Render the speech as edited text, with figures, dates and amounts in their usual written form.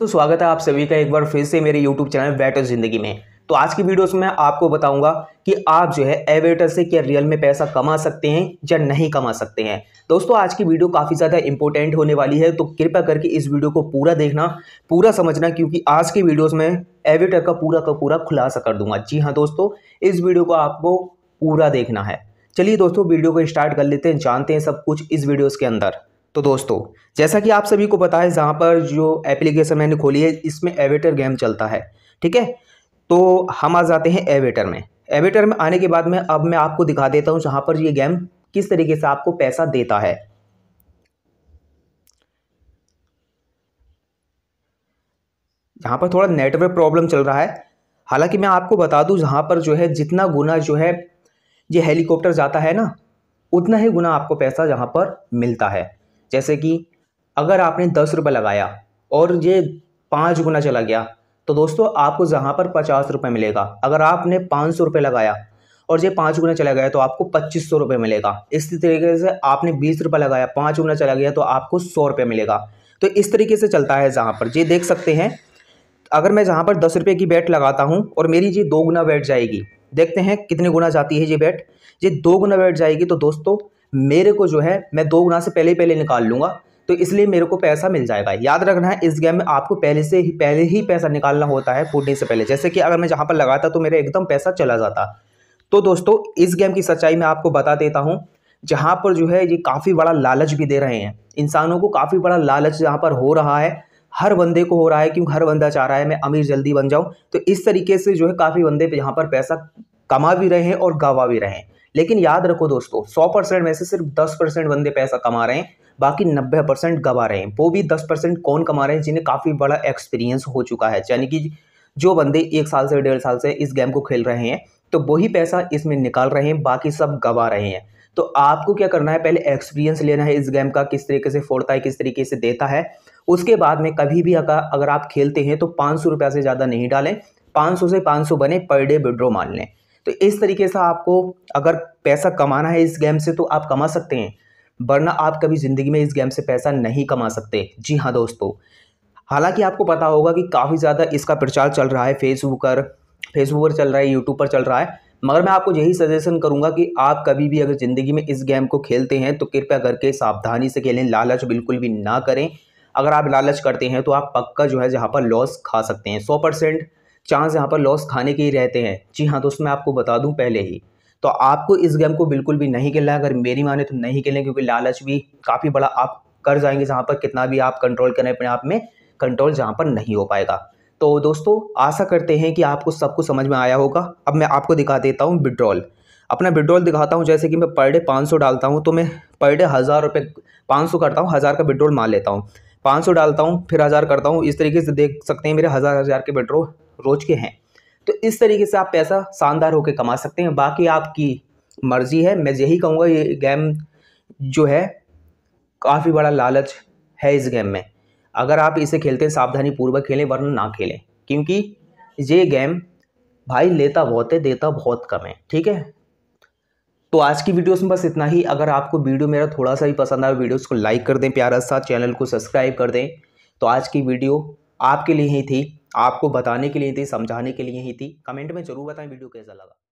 तो स्वागत है आप सभी का एक बार फिर से मेरे YouTube चैनल बेटर ज़िंदगी में। तो आज की वीडियोस में मैं आपको बताऊंगा कि आप जो है एविएटर से क्या रियल में पैसा कमा सकते हैं या नहीं कमा सकते हैं। दोस्तों आज की वीडियो काफ़ी ज़्यादा इंपॉर्टेंट होने वाली है, तो कृपया करके इस वीडियो को पूरा देखना, पूरा समझना, क्योंकि आज की वीडियोज़ में एविएटर का पूरा खुलासा कर दूंगा। जी हाँ दोस्तों, इस वीडियो को आपको पूरा देखना है। चलिए दोस्तों वीडियो को स्टार्ट कर लेते हैं, जानते हैं सब कुछ इस वीडियोज़ के अंदर। तो दोस्तों जैसा कि आप सभी को पता है, जहाँ पर जो एप्लीकेशन मैंने खोली है इसमें एविएटर गेम चलता है, ठीक है। तो हम आ जाते हैं एविएटर में। एविएटर में आने के बाद में अब मैं आपको दिखा देता हूँ जहाँ पर ये गेम किस तरीके से आपको पैसा देता है। यहाँ पर थोड़ा नेटवर्क प्रॉब्लम चल रहा है, हालांकि मैं आपको बता दूँ जहाँ पर जो है जितना गुना जो है ये हेलीकॉप्टर जाता है ना, उतना ही गुना आपको पैसा यहाँ पर मिलता है। जैसे कि अगर आपने 10 रुपये लगाया और ये 5 गुना चला गया, तो दोस्तों आपको जहाँ पर 50 रुपये मिलेगा। अगर आपने 500 रुपये लगाया और ये 5 गुना चला गया, तो आपको 2500 रुपये मिलेगा। इसी तरीके से आपने 20 रुपये लगाया, 5 गुना चला गया, तो आपको 100 रुपये मिलेगा। तो इस तरीके से चलता है। जहाँ पर ये देख सकते हैं, अगर मैं जहाँ पर 10 रुपये की बैट लगाता हूँ और मेरी ये 2 गुना बैठ जाएगी, देखते हैं कितने गुना जाती है ये बैट। ये 2 गुना बैठ जाएगी, तो दोस्तों मेरे को जो है मैं 2 गुना से पहले निकाल लूँगा, तो इसलिए मेरे को पैसा मिल जाएगा। याद रखना है इस गेम में आपको पहले ही पैसा निकालना होता है फूटने से पहले। जैसे कि अगर मैं जहाँ पर लगाता तो मेरा एकदम पैसा चला जाता। तो दोस्तों इस गेम की सच्चाई मैं आपको बता देता हूँ, जहाँ पर जो है ये काफ़ी बड़ा लालच भी दे रहे हैं इंसानों को। काफ़ी बड़ा लालच यहाँ पर हो रहा है, हर बंदे को हो रहा है, क्योंकि हर बंदा चाह रहा है मैं अमीर जल्दी बन जाऊँ। तो इस तरीके से जो है काफ़ी बंदे यहाँ पर पैसा कमा भी रहे हैं और गवा भी रहे हैं। लेकिन याद रखो दोस्तों, 100% में से सिर्फ 10% बंदे पैसा कमा रहे हैं, बाकी 90% गवा रहे हैं। वो भी 10% कौन कमा रहे हैं, जिन्हें काफ़ी बड़ा एक्सपीरियंस हो चुका है। यानी कि जो बंदे 1 साल से 1.5 साल से इस गेम को खेल रहे हैं, तो वही पैसा इसमें निकाल रहे हैं, बाकी सब गवा रहे हैं। तो आपको क्या करना है, पहले एक्सपीरियंस लेना है इस गेम का, किस तरीके से फोड़ता है, किस तरीके से देता है। उसके बाद में कभी भी अगर आप खेलते हैं तो 500 रुपये से ज़्यादा नहीं डालें, 500 से 500 बने पर डे विड्रॉ मान लें। तो इस तरीके से आपको अगर पैसा कमाना है इस गेम से तो आप कमा सकते हैं, वरना आप कभी ज़िंदगी में इस गेम से पैसा नहीं कमा सकते। जी हाँ दोस्तों, हालांकि आपको पता होगा कि काफ़ी ज़्यादा इसका प्रचार चल रहा है, फेसबुक पर चल रहा है, यूट्यूब पर चल रहा है। मगर मैं आपको यही सजेशन करूँगा कि आप कभी भी अगर ज़िंदगी में इस गेम को खेलते हैं तो कृपया करके सावधानी से खेलें, लालच बिल्कुल भी ना करें। अगर आप लालच करते हैं तो आप पक्का जो है यहाँ पर लॉस खा सकते हैं। 100% चांस यहाँ पर लॉस खाने के ही रहते हैं। जी हाँ दोस्त, मैं आपको बता दूं पहले ही, तो आपको इस गेम को बिल्कुल भी नहीं खेलना है। अगर मेरी माने तो नहीं खेलें, क्योंकि लालच भी काफ़ी बड़ा आप कर जाएंगे, जहाँ पर कितना भी आप कंट्रोल करें अपने आप में कंट्रोल जहाँ पर नहीं हो पाएगा। तो दोस्तों आशा करते हैं कि आपको सब कुछ समझ में आया होगा। अब मैं आपको दिखा देता हूँ विड्रॉल, अपना विड्रॉल दिखाता हूँ। जैसे कि मैं पर डे 500 डालता हूँ, तो मैं पर डे 1000 रुपये 500 करता हूँ, 1000 का विड्रॉल मान लेता हूँ, 500 डालता हूँ, फिर 1000 करता हूँ। इस तरीके से देख सकते हैं मेरे 1000 के विड्रॉल रोज के हैं। तो इस तरीके से आप पैसा शानदार होकर कमा सकते हैं, बाकी आपकी मर्जी है। मैं यही कहूँगा ये गेम जो है काफ़ी बड़ा लालच है इस गेम में। अगर आप इसे खेलते हैं सावधानी पूर्वक खेलें, वरना ना खेलें, क्योंकि ये गेम भाई लेता बहुत है, देता बहुत कम है, ठीक है। तो आज की वीडियोस में बस इतना ही। अगर आपको वीडियो मेरा थोड़ा सा ही पसंद आया, वीडियोस को लाइक कर दें प्यारा सा, चैनल को सब्सक्राइब कर दें। तो आज की वीडियो आपके लिए ही थी, आपको बताने के लिए थी, समझाने के लिए ही थी। कमेंट में ज़रूर बताएं वीडियो कैसा लगा।